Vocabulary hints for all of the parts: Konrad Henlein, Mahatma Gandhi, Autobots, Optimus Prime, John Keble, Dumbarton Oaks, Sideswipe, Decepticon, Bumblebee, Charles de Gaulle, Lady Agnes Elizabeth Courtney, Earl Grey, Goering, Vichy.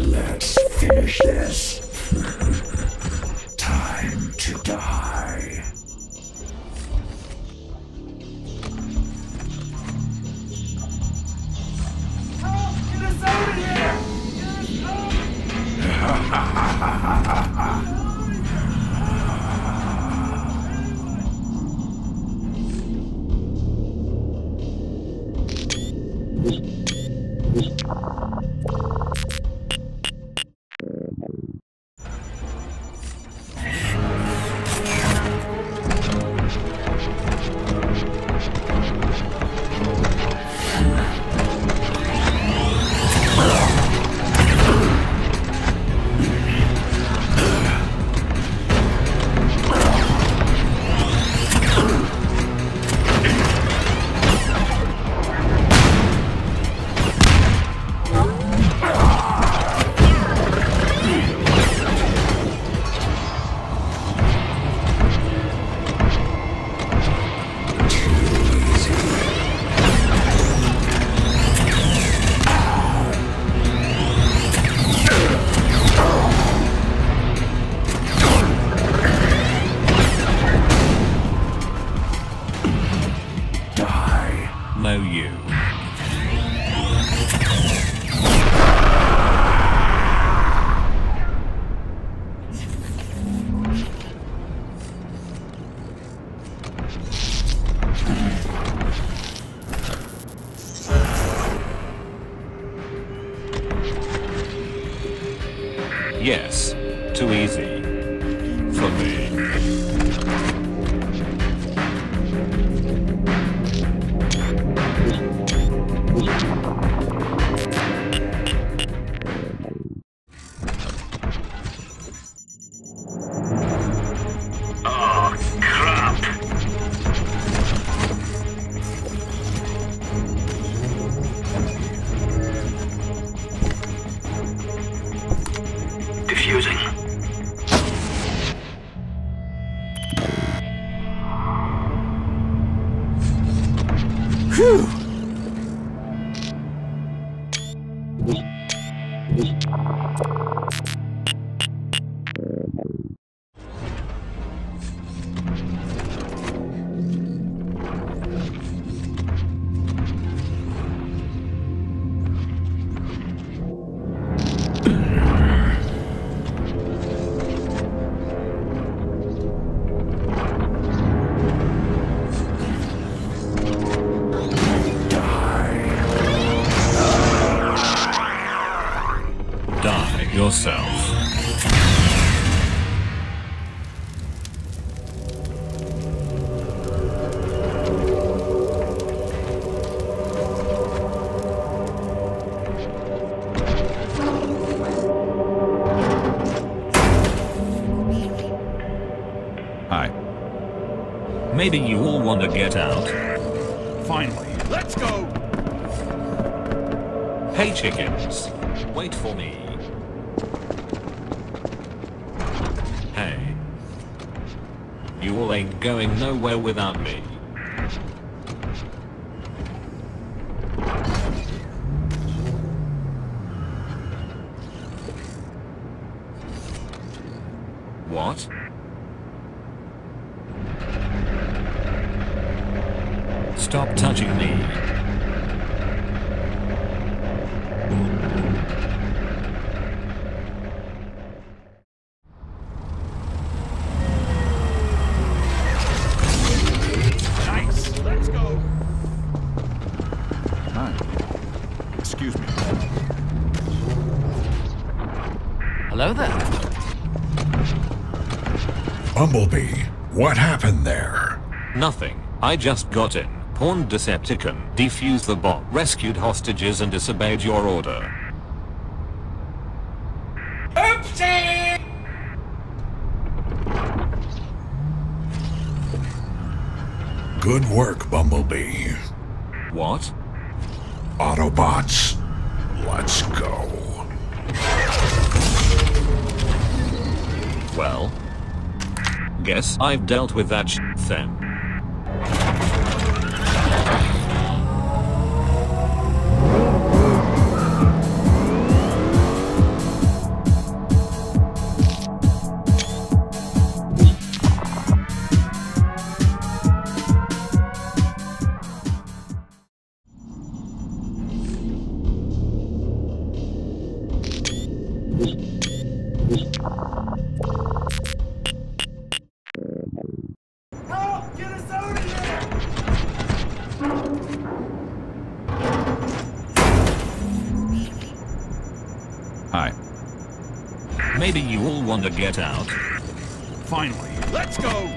Let's finish this. Time to die. Help! Get us out of here! Get us out of here! Yes, too easy for me. Maybe you all want to get out. Finally, let's go! Hey chickens, wait for me. Hey. You all ain't going nowhere without me. What? Stop touching me. Nice. Let's go. Hi. Excuse me. Hello there. Bumblebee, what happened there? Nothing. I just got in. Horned Decepticon, defused the bomb, rescued hostages and disobeyed your order. Oopsie! Good work, Bumblebee. What? Autobots, let's go. Well, guess I've dealt with that shit then. Hi. Maybe you all want to get out. Finally. Let's go!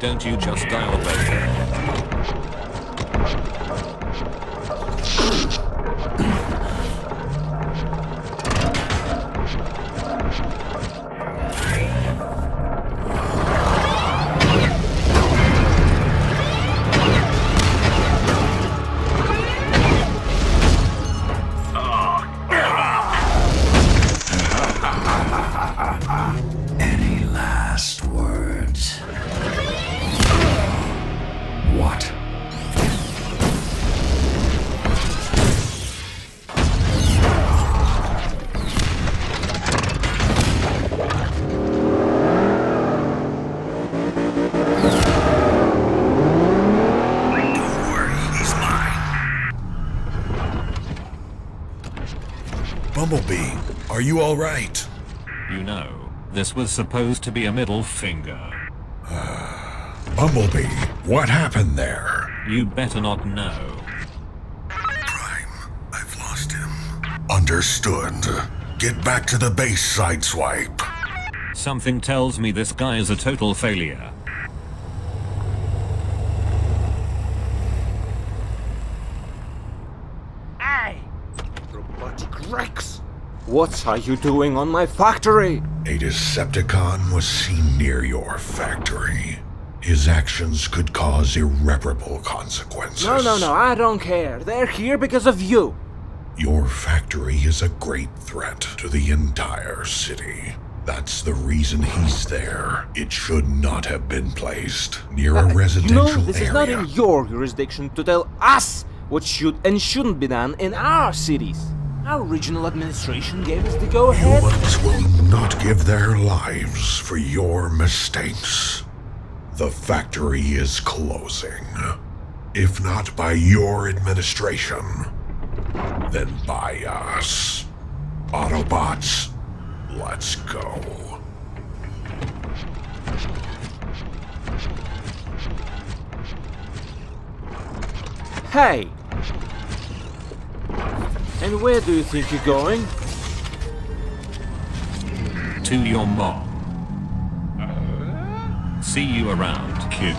Don't you just dial away? Bumblebee, are you all right? You know, this was supposed to be a middle finger. Bumblebee, what happened there? You better not know. Prime, I've lost him. Understood. Get back to the base, Sideswipe. Something tells me this guy is a total failure. What are you doing on my factory? A Decepticon was seen near your factory. His actions could cause irreparable consequences. No, I don't care. They're here because of you. Your factory is a great threat to the entire city. That's the reason he's there. It should not have been placed near a residential area. This is not in your jurisdiction to tell us what should and shouldn't be done in our cities. Our regional administration gave us the go-ahead. Humans will not give their lives for your mistakes. The factory is closing. If not by your administration, then by us. Autobots, let's go. Hey! And where do you think you're going? To your mom. See you around, kid.